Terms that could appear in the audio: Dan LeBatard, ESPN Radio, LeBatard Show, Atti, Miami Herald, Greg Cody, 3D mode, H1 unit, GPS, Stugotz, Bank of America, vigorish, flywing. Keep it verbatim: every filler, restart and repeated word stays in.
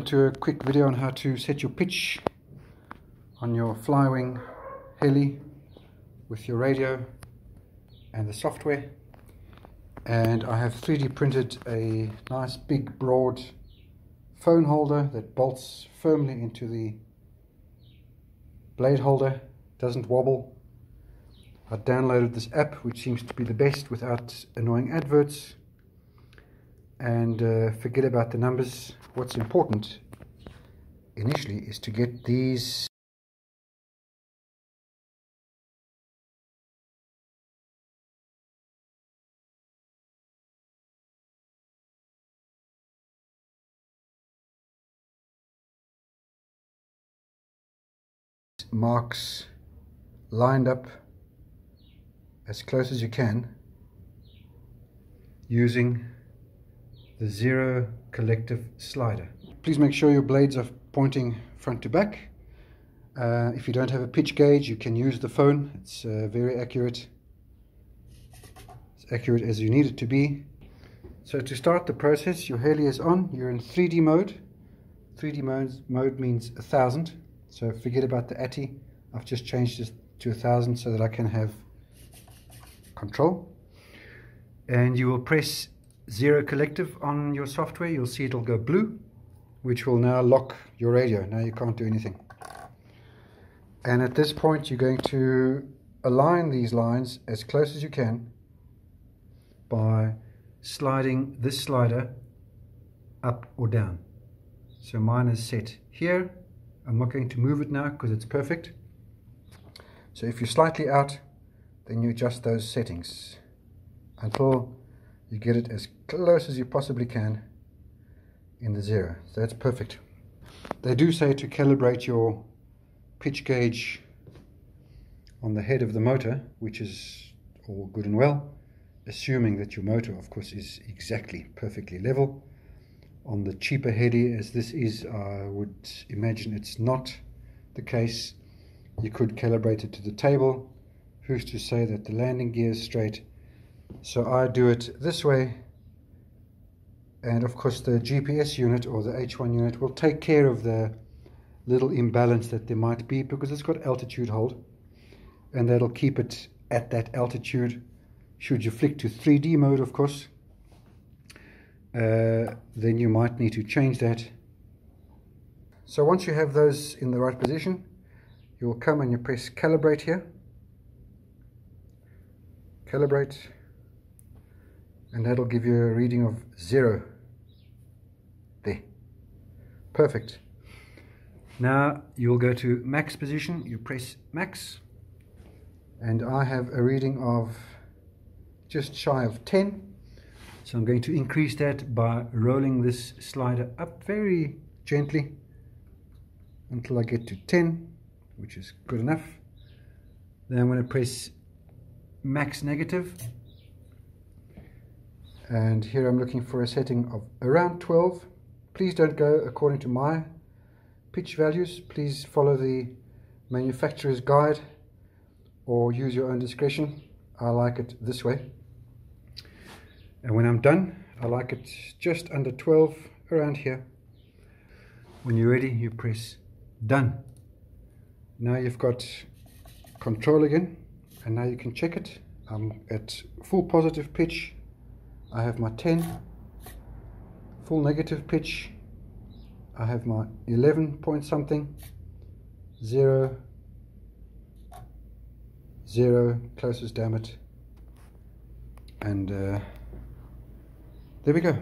Welcome to a quick video on how to set your pitch on your flywing heli with your radio and the software. And I have three D printed a nice big broad phone holder that bolts firmly into the blade holder, doesn't wobble. I downloaded this app which seems to be the best without annoying adverts. And uh, forget about the numbers. What's important initially is to get these marks lined up as close as you can using the zero collective slider. Please make sure your blades are pointing front to back. Uh, if you don't have a pitch gauge, you can use the phone. It's uh, very accurate. It's accurate as you need it to be. So to start the process, your heli is on. You're in three D mode. three D mode, mode means a thousand. So forget about the Atti. I've just changed this to a thousand so that I can have control. And you will press zero collective on your software. You'll see it'll go blue, which will now lock your radio. Now you can't do anything. And at this point you're going to align these lines as close as you can by sliding this slider up or down. So mine is set here. I'm not going to move it now because it's perfect. So if you're slightly out, then you adjust those settings until you get it as close as you possibly can in the zero. So that's perfect. They do say to calibrate your pitch gauge on the head of the motor, which is all good and well, assuming that your motor, of course, is exactly perfectly level. On the cheaper heli, as this is, I would imagine it's not the case. You could calibrate it to the table. Who's to say that the landing gear is straight? So I do it this way, and of course the G P S unit or the H one unit will take care of the little imbalance that there might be because it's got altitude hold, and that'll keep it at that altitude. Should you flick to three D mode, of course, uh, then you might need to change that. So once you have those in the right position, you'll come and you press calibrate here. Calibrate. And that'll give you a reading of zero. There. Perfect. Now you'll go to max position. You press max. And I have a reading of just shy of ten. So I'm going to increase that by rolling this slider up very gently until I get to ten, which is good enough. Then I'm going to press max negative. And here I'm looking for a setting of around twelve. Please don't go according to my pitch values. Please follow the manufacturer's guide or use your own discretion. I like it this way. And when I'm done, I like it just under twelve, around here. When you're ready, you press done. Now you've got control again, and now you can check it. I'm at full positive pitch. I have my ten, full negative pitch, I have my eleven point something, zero, zero, closest, damn it, and uh, there we go.